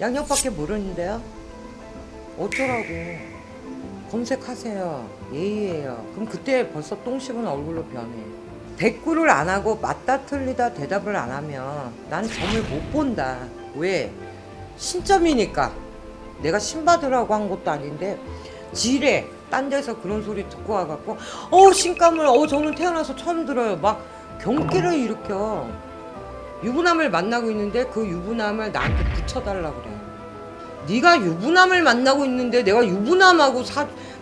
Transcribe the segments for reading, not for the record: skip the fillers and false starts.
양력밖에 모르는데요? 어쩌라고. 검색하세요. 예의예요. 그럼 그때 벌써 똥 씹은 얼굴로 변해. 대꾸를 안 하고 맞다 틀리다 대답을 안 하면 난 점을 못 본다. 왜? 신점이니까. 내가 신받으라고 한 것도 아닌데 지레 딴 데서 그런 소리 듣고 와갖고 신가물 저는 태어나서 처음 들어요. 막 경기를 일으켜. 유부남을 만나고 있는데 그 유부남을 나한테 붙여달라고 그래요. 네가 유부남을 만나고 있는데 내가 유부남하고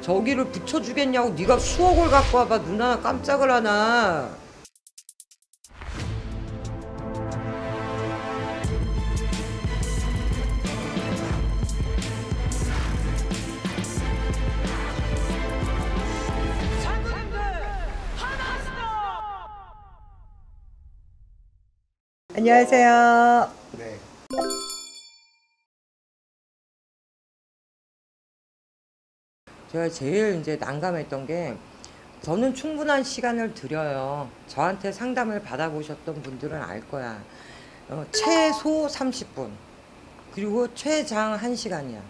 저기를 붙여주겠냐고. 네가 수억을 갖고 와봐. 눈 하나 깜짝을 하나. 안녕하세요. 네. 제가 제일 이제 난감했던 게, 저는 충분한 시간을 드려요. 저한테 상담을 받아보셨던 분들은 알 거야. 최소 30분 그리고 최장 1시간이야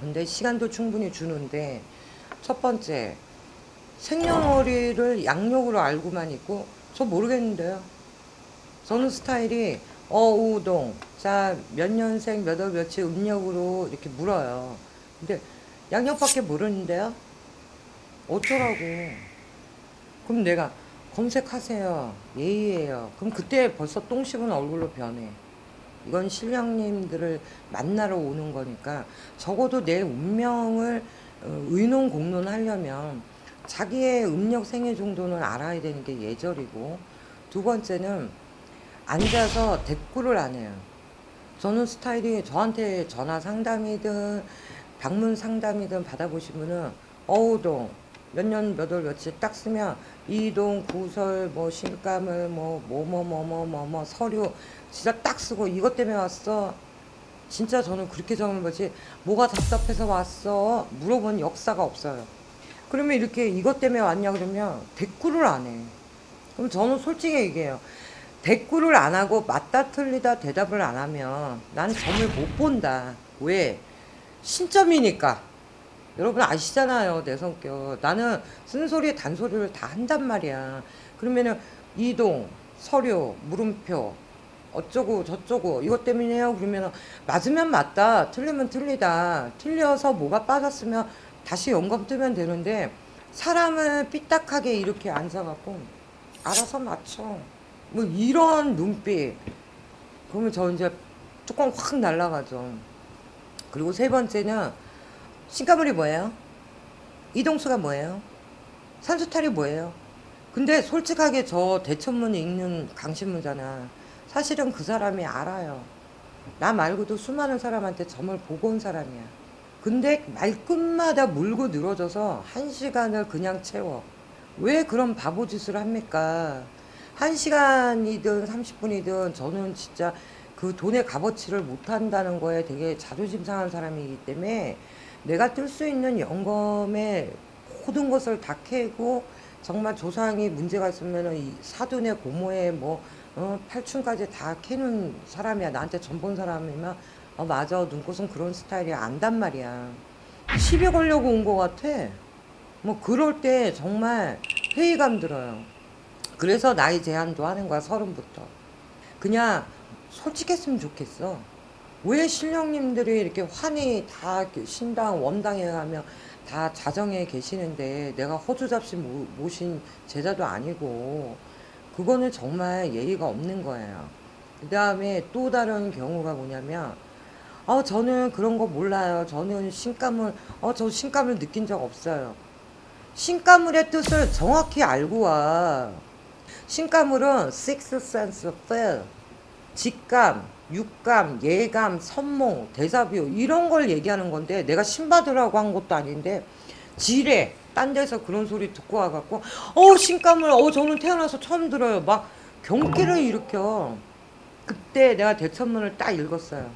근데 시간도 충분히 주는데, 첫 번째 생년월일을 양력으로 알고만 있고 저 모르겠는데요. 저는 스타일이 우동 자 몇 년생 몇 월 며칠 음력으로 이렇게 물어요. 근데 양력밖에 모르는데요? 어쩌라고. 그럼 내가 검색하세요. 예의예요. 그럼 그때 벌써 똥 씹은 얼굴로 변해. 이건 신령님들을 만나러 오는 거니까 적어도 내 운명을 의논 공론하려면 자기의 음력 생애 정도는 알아야 되는 게 예절이고, 두 번째는 앉아서 대꾸를 안 해요. 저는 스타일이 저한테 전화 상담이든 방문 상담이든 받아보시면은 어우동 몇 년 몇 월 며칠 딱 쓰면 이동 구설 신가물 뭐 서류 진짜 딱 쓰고 이것 때문에 왔어. 진짜 저는 그렇게 적는 거지 뭐가 답답해서 왔어 물어본 역사가 없어요. 그러면 이렇게 이것 때문에 왔냐 그러면 대꾸를 안 해. 그럼 저는 솔직히 얘기해요. 대꾸를 안 하고 맞다 틀리다 대답을 안 하면 난 점을 못 본다. 왜? 신점이니까. 여러분 아시잖아요 내 성격. 나는 쓴소리 단소리를 다 한단 말이야. 그러면은 이동 서류 물음표 어쩌고 저쩌고 이것 때문에요 그러면은 맞으면 맞다 틀리면 틀리다. 틀려서 뭐가 빠졌으면 다시 연금 뜨면 되는데, 사람을 삐딱하게 이렇게 앉아갖고 알아서 맞춰 뭐 이런 눈빛. 그러면 저 이제 뚜껑 확 날아가죠. 그리고 세 번째는 신가물이 뭐예요? 이동수가 뭐예요? 산수탈이 뭐예요? 근데 솔직하게 저 대천문 읽는 강신문잖아. 사실은 그 사람이 알아요. 나 말고도 수많은 사람한테 점을 보고 온 사람이야. 근데 말끝마다 물고 늘어져서 1시간을 그냥 채워. 왜 그런 바보짓을 합니까? 1시간이든 30분이든 저는 진짜 그 돈의 값어치를 못한다는 거에 되게 자존심 상한 사람이기 때문에 내가 뜰 수 있는 연금의 모든 것을 다 캐고, 정말 조상이 문제가 있으면 이 사돈의 고모의 팔춘까지 다 캐는 사람이야. 나한테 전 본 사람이면 맞아 눈꽃은 그런 스타일이야 안단 말이야. 시비 걸려고 온 것 같아. 그럴 때 정말 회의감 들어요. 그래서 나이 제한도 하는 거야. 30부터 그냥 솔직했으면 좋겠어. 왜 신령님들이 이렇게 환히 다 신당 원당에 가면 다 자정에 계시는데 내가 허주잡시 모신 제자도 아니고, 그거는 정말 예의가 없는 거예요. 그 다음에 또 다른 경우가 뭐냐면 저는 그런 거 몰라요. 저는 신가물 저 신가물 느낀 적 없어요. 신가물의 뜻을 정확히 알고 와. 신가물은 Sixth Sense of Feel, 직감, 육감, 예감, 선몽, 대사뷰 이런 걸 얘기하는 건데, 내가 신받으라고 한 것도 아닌데 지레 딴 데서 그런 소리 듣고 와갖고 신가물 저는 태어나서 처음 들어요. 막 경기를 일으켜. 그때 내가 대천문을 딱 읽었어요.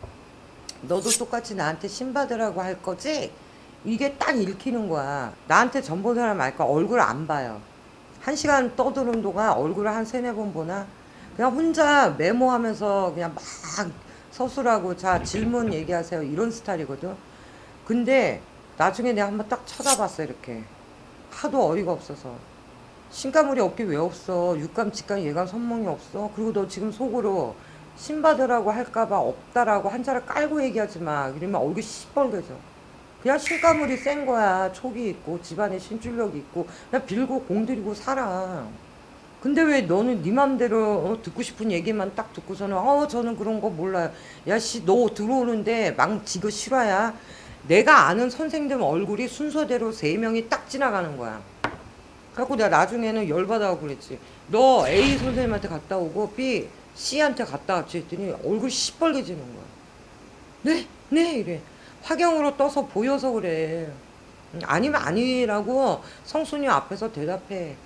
너도 똑같이 나한테 신받으라고 할 거지? 이게 딱 읽히는 거야. 나한테 전 본 사람 알까? 얼굴 안 봐요. 1시간 떠드는 동안 얼굴을 한 3-4번 보나? 그냥 혼자 메모하면서 그냥 막 서술하고 자 질문 얘기하세요 이런 스타일이거든. 근데 나중에 내가 한번 딱 쳐다봤어. 이렇게 하도 어이가 없어서. 신가물이 없기 왜 없어? 육감, 직감, 예감, 선몽이 없어? 그리고 너 지금 속으로 신받으라고 할까봐 없다라고 한자를 깔고 얘기하지 마. 이러면 얼굴이 시뻘개져. 그냥 신가물이 센 거야. 촉이 있고 집안에 신출력이 있고 그냥 빌고 공들이고 살아. 근데 왜 너는 네 맘대로 듣고 싶은 얘기만 딱 듣고서는 저는 그런 거 몰라요. 야 씨 너 들어오는데 망치고 실화야. 내가 아는 선생님 얼굴이 순서대로 3명이 딱 지나가는 거야. 그래갖고 내가 나중에는 열받아서 그랬지. 너 A 선생님한테 갔다 오고 B, C한테 갔다 왔지 했더니 얼굴이 시뻘개지는 거야. 네? 네? 이래. 화경으로 떠서 보여서 그래. 아니면 아니라고 성수님 앞에서 대답해.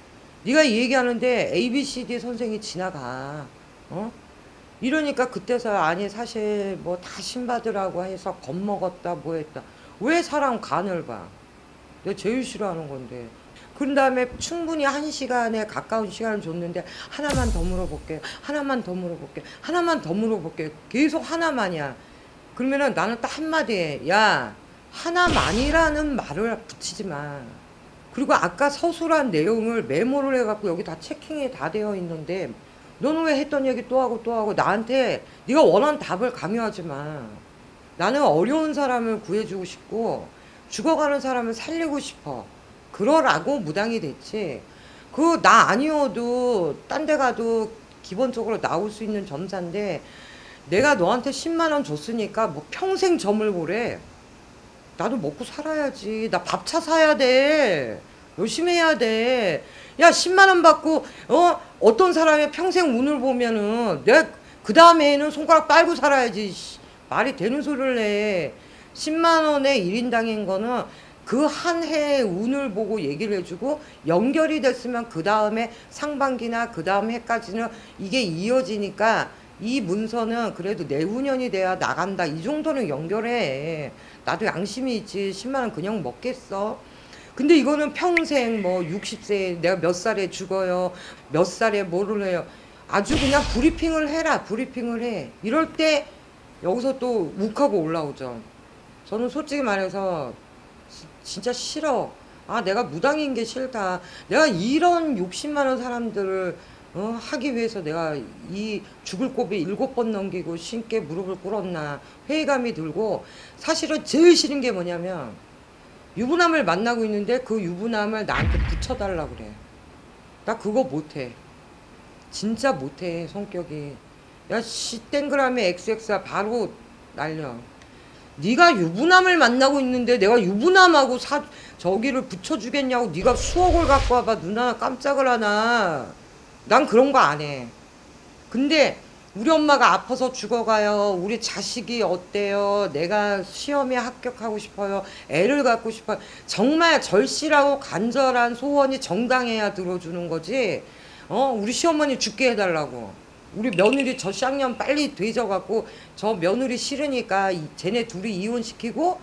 네가 얘기하는데 A, B, C, D 선생이 지나가. 이러니까 그때서야 아니 사실 뭐 다 신받으라고 해서 겁먹었다 뭐 했다. 왜 사람 간을 봐? 내가 제일 싫어하는 건데. 그런 다음에 충분히 1시간에 가까운 시간을 줬는데 하나만 더 물어볼게요. 하나만 더 물어볼게요. 하나만 더 물어볼게요. 계속 하나만이야. 그러면은 나는 딱 한마디 해. 야, 하나만이라는 말을 붙이지 마. 그리고 아까 서술한 내용을 메모를 해갖고 여기 다 체킹이 다 되어 있는데 너는 왜 했던 얘기 또 하고 또 하고 나한테 네가 원하는 답을 강요하지 마. 나는 어려운 사람을 구해주고 싶고 죽어가는 사람을 살리고 싶어. 그러라고 무당이 됐지. 그 나 아니어도 딴 데 가도 기본적으로 나올 수 있는 점사인데 내가 너한테 10만 원 줬으니까 뭐 평생 점을 보래. 나도 먹고 살아야지. 나 밥차 사야 돼. 열심히 해야 돼. 야 10만 원 받고 어떤 사람의 평생 운을 보면은 내가 그 다음에는 손가락 빨고 살아야지. 말이 되는 소리를 해. 10만 원에 1인당인 거는 그 한 해의 운을 보고 얘기를 해주고 연결이 됐으면 그 다음에 상반기나 그 다음 해까지는 이게 이어지니까 이 문서는 그래도 내후년이 돼야 나간다. 이 정도는 연결해. 나도 양심이 있지. 10만 원 그냥 먹겠어. 근데 이거는 평생 뭐 60세 내가 몇 살에 죽어요. 몇 살에 뭐를 해요. 아주 그냥 브리핑을 해라. 브리핑을 해. 이럴 때 여기서 또 욱하고 올라오죠. 저는 솔직히 말해서 진짜 싫어. 아 내가 무당인 게 싫다. 내가 이런 욕심 많은 사람들을 하기 위해서 내가 이 죽을 고비 7번 넘기고 신께 무릎을 꿇었나 회의감이 들고. 사실은 제일 싫은 게 뭐냐면 유부남을 만나고 있는데 그 유부남을 나한테 붙여달라 그래. 나 그거 못해. 진짜 못해. 성격이 야 씨 땡그라미 XX야 바로 날려. 네가 유부남을 만나고 있는데 내가 유부남하고 저기를 붙여주겠냐고. 네가 수억을 갖고 와봐. 누나 깜짝을 하나. 난 그런 거 안 해. 근데 우리 엄마가 아파서 죽어가요. 우리 자식이 어때요. 내가 시험에 합격하고 싶어요. 애를 갖고 싶어요. 정말 절실하고 간절한 소원이 정당해야 들어주는 거지. 우리 시어머니 죽게 해달라고. 우리 며느리 저 쌍년 빨리 되져갖고 저 며느리 싫으니까 쟤네 둘이 이혼시키고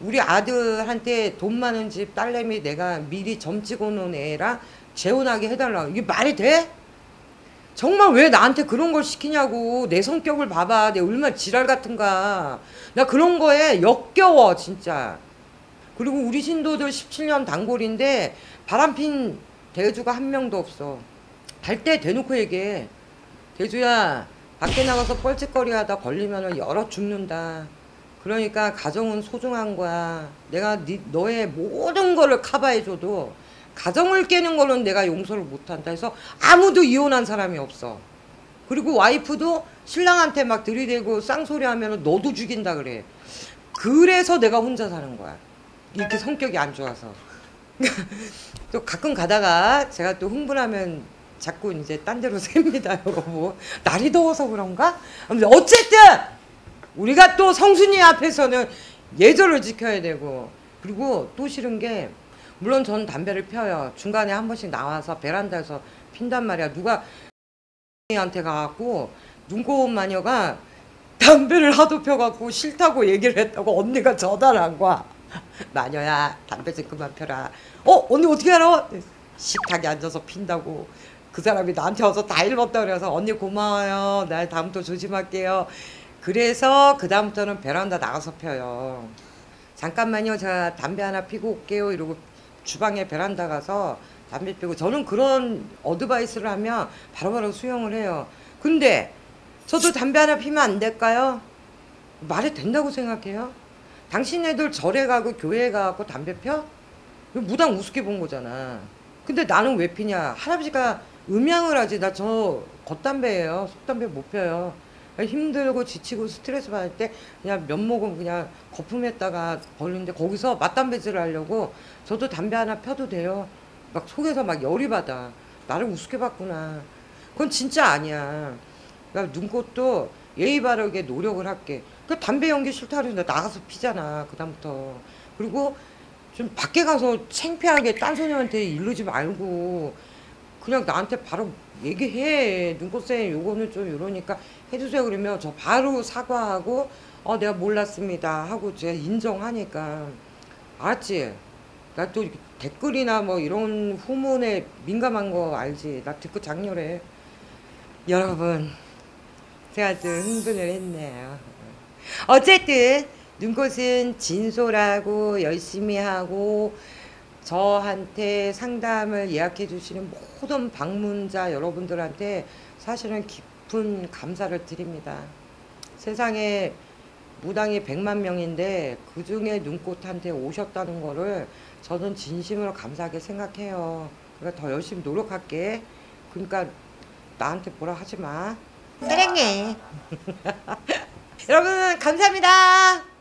우리 아들한테 돈 많은 집 딸내미 내가 미리 점 찍어놓은 애랑 재혼하게 해달라고. 이게 말이 돼? 정말 왜 나한테 그런 걸 시키냐고. 내 성격을 봐봐. 내가 얼마나 지랄 같은가. 나 그런 거에 역겨워 진짜. 그리고 우리 신도들 17년 단골인데 바람핀 대주가 한 명도 없어. 갈 때 대놓고 얘기해. 대주야 밖에 나가서 뻘짓거리하다 걸리면 열어 죽는다. 그러니까 가정은 소중한 거야. 내가 너의 모든 거를 커버해줘도 가정을 깨는 거는 내가 용서를 못한다 해서 아무도 이혼한 사람이 없어. 그리고 와이프도 신랑한테 막 들이대고 쌍소리 하면 너도 죽인다 그래. 그래서 내가 혼자 사는 거야. 이렇게 성격이 안 좋아서. 또 가끔 가다가 제가 또 흥분하면 자꾸 이제 딴 데로 셉니다. 뭐 날이 더워서 그런가? 어쨌든 우리가 또 성수님 앞에서는 예절을 지켜야 되고. 그리고 또 싫은 게 물론 전 담배를 펴요. 중간에 한 번씩 나와서 베란다에서 핀단 말이야. 누가 한테 가갖고 눈꼬운 마녀가 담배를 하도 펴갖고 싫다고 얘기를 했다고 언니가 전화를 한 거야. 마녀야 담배 좀 그만 펴라. 언니 어떻게 알아? 식탁에 앉아서 핀다고. 그 사람이 나한테 와서 다 읽었다 그래서 언니 고마워요. 나 다음부터 조심할게요. 그래서 그 다음부터는 베란다 나가서 펴요. 잠깐만요, 제가 담배 하나 피고 올게요 이러고 주방에 베란다 가서 담배 피고. 저는 그런 어드바이스를 하면 바로바로 수용을 해요. 근데 저도 담배 하나 피면 안 될까요? 말이 된다고 생각해요? 당신 애들 절에 가고 교회에 가고 담배 펴? 무당 우습게 본 거잖아. 근데 나는 왜 피냐? 할아버지가 음양을 하지. 나 저 겉담배예요. 속담배 못 펴요. 힘들고 지치고 스트레스 받을 때 그냥 몇 모금 그냥 거품했다가 버리는데, 거기서 맛담배질을 하려고 저도 담배 하나 펴도 돼요? 막 속에서 막 열이 받아. 나를 우습게 봤구나. 그건 진짜 아니야. 그러니까 눈꽃도 예의 바르게 노력을 할게. 그 담배 연기 싫다 그러는데 나가서 피잖아 그 다음부터. 그리고 좀 밖에 가서 창피하게 딴 소녀한테 이르지 말고 그냥 나한테 바로 얘기해. 눈꽃쌤 요거는 좀 이러니까 해주세요 그러면 저 바로 사과하고 내가 몰랐습니다 하고 제가 인정하니까. 알았지? 나 또 댓글이나 뭐 이런 후문에 민감한 거 알지? 나 댓글 장렬해. 여러분 제가 좀 흥분을 했네요. 어쨌든 눈꽃은 진솔하고 열심히 하고, 저한테 상담을 예약해 주시는 모든 방문자 여러분들한테 사실은 깊은 감사를 드립니다. 세상에 무당이 100만 명인데 그 중에 눈꽃한테 오셨다는 거를 저는 진심으로 감사하게 생각해요. 그러니까 더 열심히 노력할게. 그러니까 나한테 뭐라 하지 마. 사랑해. 여러분 감사합니다.